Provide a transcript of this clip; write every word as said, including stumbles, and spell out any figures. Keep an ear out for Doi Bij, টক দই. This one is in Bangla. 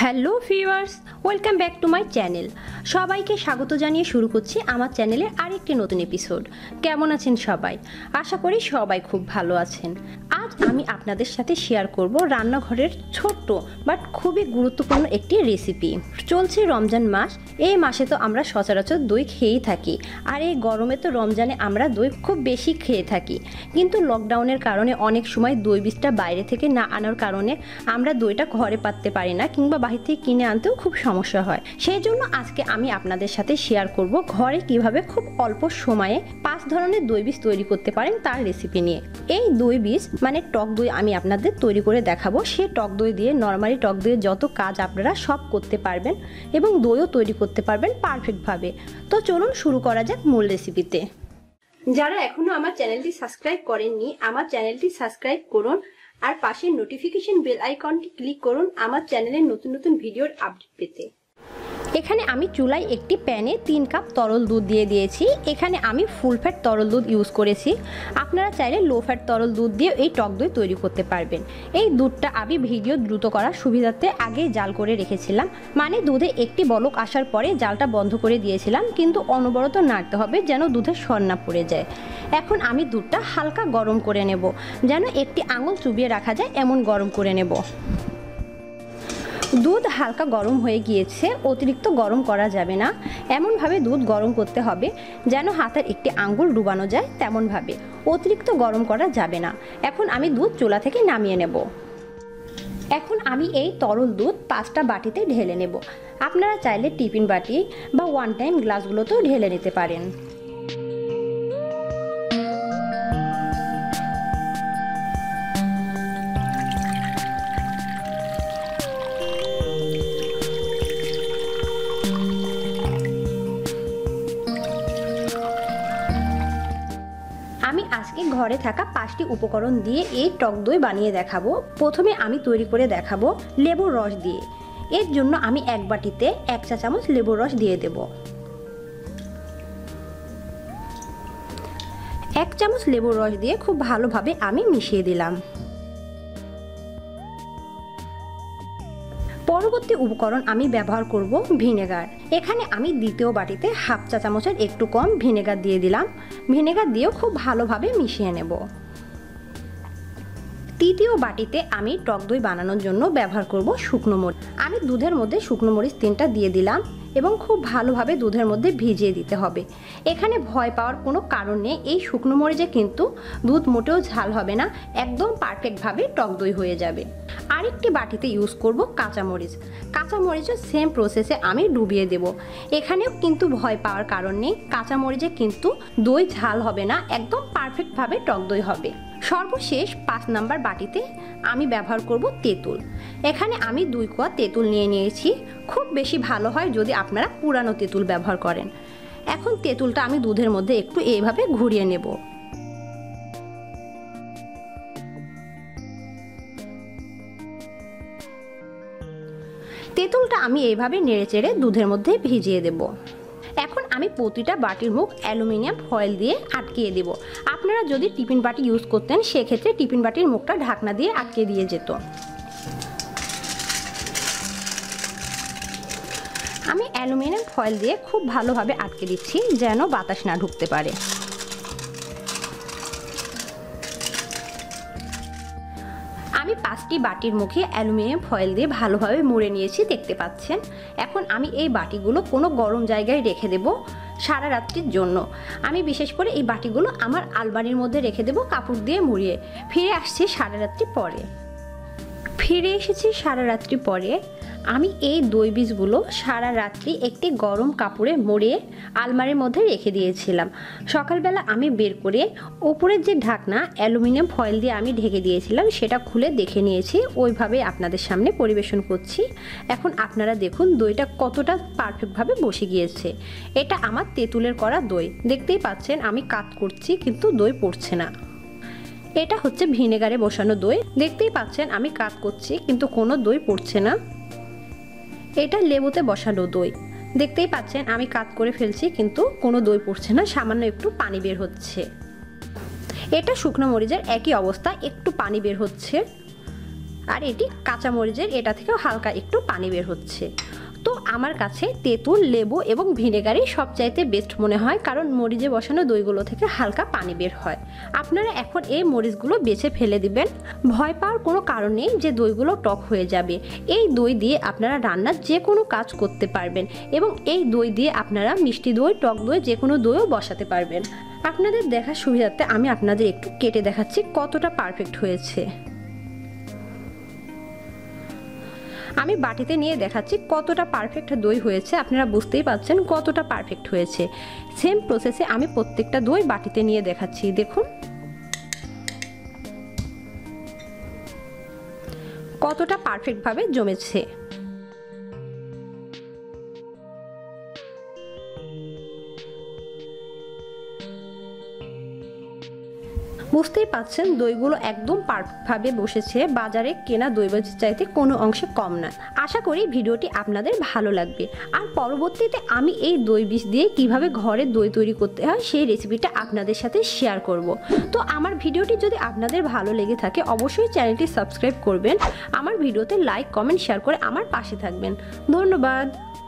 Hello viewers welcome back to my channel सबाई के स्वागत जानिए शुरू করছি আমার চ্যানেলের আরেকটি নতুন এপিসোড। কেমন আছেন সবাই? আশা করি সবাই খুব ভালো আছেন। আজ আমি আপনাদের সাথে শেয়ার করব রান্নাঘরের ছোট্ট বাট খুবই গুরুত্বপূর্ণ একটি রেসিপি। চলছে রমজান মাস, এই মাসে তো আমরা সচরাচর দই খেয়েই থাকি, আর এই গরমে তো রমজানে আমরা দই খুব বেশি খেয়ে থাকি। কিন্তু লকডাউনের কারণে অনেক সময় দই বীজটা বাইরে থেকে না আনার কারণে আমরা দইটা ঘরে পাততে পারি না, কিংবা বাহির থেকে কিনে আনতেও খুব সমস্যা হয়। সেই জন্য আজকে আমি আপনাদের সাথে শেয়ার করব ঘরে কিভাবে খুব অল্প সময়ে পাঁচ ধরনের দই বীজ তৈরি করতে পারেন তার রেসিপি নিয়ে। এই দই বীজ মানে টক দই আমি আপনাদের তৈরি করে দেখাবো। সে টক দই দিয়ে নর্মালি টক দইয়ের যত কাজ আপনারা সব করতে পারবেন এবং দইও তৈরি করতে পারবেন পারফেক্টভাবে। তো চলুন শুরু করা যাক মূল রেসিপিতে। যারা এখনো আমার চ্যানেলটি সাবস্ক্রাইব করেননি, আমার চ্যানেলটি সাবস্ক্রাইব করুন আর পাশে নোটিফিকেশন বেল আইকনটি ক্লিক করুন আমার চ্যানেলের নতুন নতুন ভিডিওর আপডেট পেতে। এখানে আমি চুলায় একটি প্যানে তিন কাপ তরল দুধ দিয়ে দিয়েছি। এখানে আমি ফুল ফ্যাট তরল দুধ ইউজ করেছি, আপনারা চাইলে লো ফ্যাট তরল দুধ দিয়ে এই টক দই তৈরি করতে পারবেন। এই দুধটা আমি ভিডিও দ্রুত করার সুবিধার্থে আগে জাল করে রেখেছিলাম, মানে দুধে একটি বলক আসার পরে জালটা বন্ধ করে দিয়েছিলাম, কিন্তু অনবরত নাড়তে হবে যেন দুধের স্বর না পড়ে যায়। এখন আমি দুধটা হালকা গরম করে নেব, যেন একটি আঙুল চুবিয়ে রাখা যায় এমন গরম করে নেব। দুধ হালকা গরম হয়ে গিয়েছে, অতিরিক্ত গরম করা যাবে না। এমনভাবে দুধ গরম করতে হবে যেন হাতের একটি আঙ্গুল ডুবানো যায়, তেমনভাবে অতিরিক্ত গরম করা যাবে না। এখন আমি দুধ চুলা থেকে নামিয়ে নেব। এখন আমি এই তরল দুধ পাঁচটা বাটিতে ঢেলে নেব। আপনারা চাইলে টিফিন বাটি বা ওয়ান টাইম গ্লাসগুলোতেও ঢেলে নিতে পারেন। আমি আজকে ঘরে থাকা পাঁচটি উপকরণ দিয়ে এই টক দই বানিয়ে দেখাবো। প্রথমে আমি তৈরি করে দেখাবো লেবুর রস দিয়ে। এর জন্য আমি এক বাটিতে এক চা চামচ লেবুর রস দিয়ে দেব। এক চামচ লেবুর রস দিয়ে খুব ভালোভাবে আমি মিশিয়ে দিলাম। পরবর্তী উপকরণ আমি ব্যবহার করব ভিনেগার। এখানে আমি দ্বিতীয় বাটিতে হাফ চা চামচের একটু কম ভিনেগার দিয়ে দিলাম। ভিনেগার দিয়েও খুব ভালোভাবে মিশিয়ে নেব। তৃতীয় বাটিতে আমি টক দই বানানোর জন্য ব্যবহার করব শুকনো মরিচ। আমি দুধের মধ্যে শুকনো মরিচ তিনটা দিয়ে দিলাম এবং খুব ভালোভাবে দুধের মধ্যে ভিজিয়ে দিতে হবে। এখানে ভয় পাওয়ার কোনো কারণ নেই, এই শুকনো মরিচে কিন্তু দুধ মোটেও ঝাল হবে না, একদম পারফেক্টভাবে টক দই হয়ে যাবে। আরেকটি বাটিতে ইউজ করব কাঁচামরিচ। কাঁচামরিচও সেম প্রসেসে আমি ডুবিয়ে দেব। এখানেও কিন্তু ভয় পাওয়ার কারণ নেই, কাঁচামরিচে কিন্তু দই ঝাল হবে না, একদম পারফেক্টভাবে টক দই হবে। সর্বশেষ পাঁচ নাম্বার বাটিতে আমি ব্যবহার করব তেঁতুল। এখানে আমি দুই কোয়া তেঁতুল নিয়ে নিয়েছি। খুব বেশি ভালো হয় যদি আপনারা পুরানো তেঁতুল ব্যবহার করেন। এখন তেঁতুলটা আমি দুধের মধ্যে একটু এইভাবে ঘুরিয়ে নেব। তেঁতুলটা আমি এইভাবে নেড়েচেড়ে দুধের মধ্যে ভিজিয়ে দেব। এখন আমি প্রতিটা বাটির মুখ অ্যালুমিনিয়াম ফয়েল দিয়ে আটকিয়ে দেব। আপনারা যদি টিফিন বাটি ইউজ করতেন সেক্ষেত্রে টিফিন বাটির মুখটা ঢাকনা দিয়ে আটকে দিয়ে যেত। আমি অ্যালুমিনিয়াম ফয়েল দিয়ে খুব ভালোভাবে আটকে দিচ্ছি যেন বাতাস না ঢুকতে পারে। আমি পাঁচটি বাটির মুখে অ্যালুমিনিয়াম ফয়েল দিয়ে ভালোভাবে মুড়ে নিয়েছি, দেখতে পাচ্ছেন। এখন আমি এই বাটিগুলো কোনো গরম জায়গায় রেখে দেব সারা রাত্রির জন্য। আমি বিশেষ করে এই বাটিগুলো আমার আলমারির মধ্যে রেখে দেব কাপড় দিয়ে মুড়িয়ে। ফিরে আসছি সারা রাত্রি পরে। ফিরে এসেছি সারা রাত্রি পরে। আমি এই দই বীজগুলো সারা রাত্রি একটি গরম কাপড়ে মুড়িয়ে আলমারির মধ্যে রেখে দিয়েছিলাম। সকালবেলা আমি বের করে ওপরের যে ঢাকনা অ্যালুমিনিয়াম ফয়েল দিয়ে আমি ঢেকে দিয়েছিলাম সেটা খুলে দেখে নিয়েছি। ওইভাবে আপনাদের সামনে পরিবেশন করছি। এখন আপনারা দেখুন দইটা কতটা পারফেক্টভাবে বসে গিয়েছে। এটা আমার তেঁতুলের করা দই, দেখতেই পাচ্ছেন আমি কাত করছি কিন্তু দই পড়ছে না। এটা হচ্ছে ভিনেগারে বসানো দই, দেখতেই পাচ্ছেন আমি কাত করছি কিন্তু কোনো দই পড়ছে না। এটা লেবুতে বসানো দই, দেখতেই পাচ্ছেন আমি কাত করে ফেলছি কিন্তু কোনো দই পড়ছে না, সামান্য একটু পানি বের হচ্ছে। এটা শুকনো মরিচের একই অবস্থা, একটু পানি বের হচ্ছে। और ये काँचा मरीचर एटा थेके हालका एकटू पानी बेर होच्छे। तो आमार काछे तेतुल लेबू एवं भिनेगारई सबचाइते बेस्ट मने हय कारण मरीचे बसानो दईगुलो थेके हालका पानी बेर हय। आपनारा एखन एई मरीचगुलो बेचे फेले दिबेन, भय पाओयार कोनो कारण नेई जे दईगुलो टक हये जाबे। एई दई दिये आपनारा रान्नार जे कोनो काज करते पारबेन एवं एई दई दिये आपनारा मिष्टि दई टक दई जे कोनो दईओ बसाते पारबेन। आपनादेर देखार सुविधार्थे आमी आपनादेर एकटू केटे देखाच्छि कतटा पारफेक्ट हयेছে। आमी बाटीते निये देखाच्छि कतटा परफेक्ट दई हयेছে। आपनारा बुझतेई पाच्छेन कतटा परफेक्ट हयेছে। सेम प्रसेसे आमी प्रत्येकटा दई बाटीते निये देखाच्छि। देखुन कतटा परफेक्ट भावे जमेছে। बुझते ही पाच्छेन दईगुलो एकदम पारफेक्ट भावे बसेছে। बजारे केना दई बाजी चाইতে कोनो अंशे कम ना। आशा करी भिडियोटी आपनादेर भालो लागबे। आर परबर्तीते आमी एई दई बीज दिये किभाबे घरे दई तैरी करते हय सेई रेसिपिटा आपनादेर साथे शेयर करब। तो आमार भिडियोटी जोदि आपनादेर भालो लेगे थाके अवश्यई चैनेलटी सबस्क्राइब करबेन। आमार भिडियोते लाइक कमेंट शेयर करे आमार पाशे थाकबेन। धन्यवाद।